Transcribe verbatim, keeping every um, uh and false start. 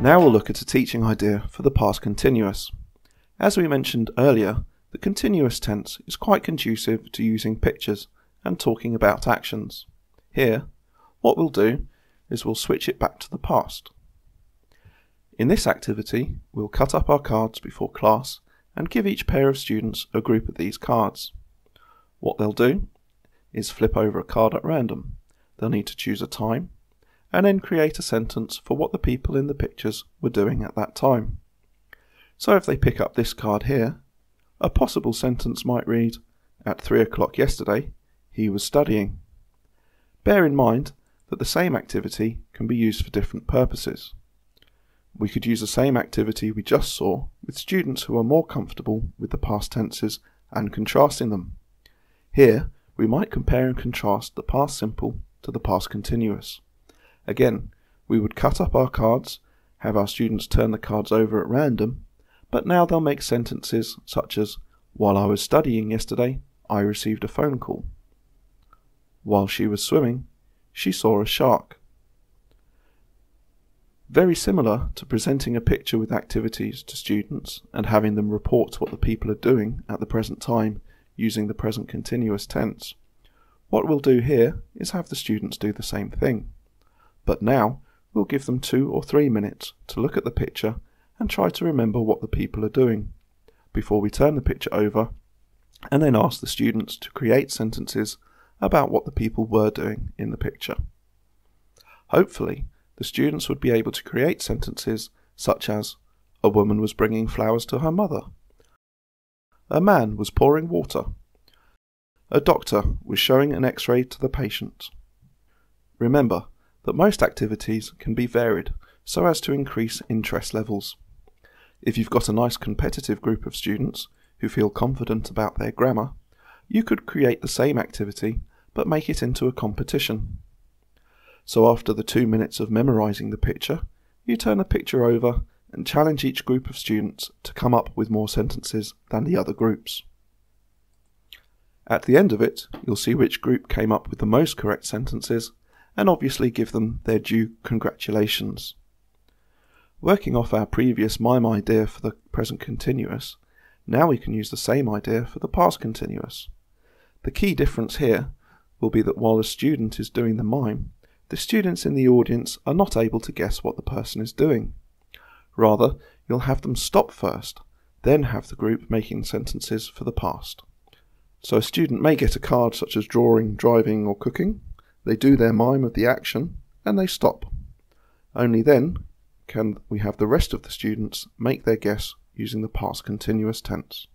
Now we'll look at a teaching idea for the past continuous. As we mentioned earlier, the continuous tense is quite conducive to using pictures and talking about actions. Here, what we'll do is we'll switch it back to the past. In this activity, we'll cut up our cards before class and give each pair of students a group of these cards. What they'll do is flip over a card at random. They'll need to choose a time and then create a sentence for what the people in the pictures were doing at that time. So if they pick up this card here, a possible sentence might read, "At three o'clock yesterday, he was studying." Bear in mind that the same activity can be used for different purposes. We could use the same activity we just saw with students who are more comfortable with the past tenses and contrasting them. Here, we might compare and contrast the past simple to the past continuous. Again, we would cut up our cards, have our students turn the cards over at random, but now they'll make sentences such as, "While I was studying yesterday, I received a phone call. While she was swimming, she saw a shark." Very similar to presenting a picture with activities to students and having them report what the people are doing at the present time using the present continuous tense. What we'll do here is have the students do the same thing. But now, we'll give them two or three minutes to look at the picture and try to remember what the people are doing, before we turn the picture over and then ask the students to create sentences about what the people were doing in the picture. Hopefully, the students would be able to create sentences such as, "A woman was bringing flowers to her mother," "A man was pouring water," "A doctor was showing an x-ray to the patient." Remember that most activities can be varied so as to increase interest levels. If you've got a nice competitive group of students who feel confident about their grammar, you could create the same activity but make it into a competition. So after the two minutes of memorising the picture, you turn the picture over and challenge each group of students to come up with more sentences than the other groups. At the end of it, you'll see which group came up with the most correct sentences and obviously give them their due congratulations. Working off our previous mime idea for the present continuous, now we can use the same idea for the past continuous. The key difference here will be that while a student is doing the mime, the students in the audience are not able to guess what the person is doing. Rather, you'll have them stop first, then have the group making sentences for the past. So a student may get a card such as drawing, driving or cooking. They do their mime of the action, and they stop. Only then can we have the rest of the students make their guess using the past continuous tense.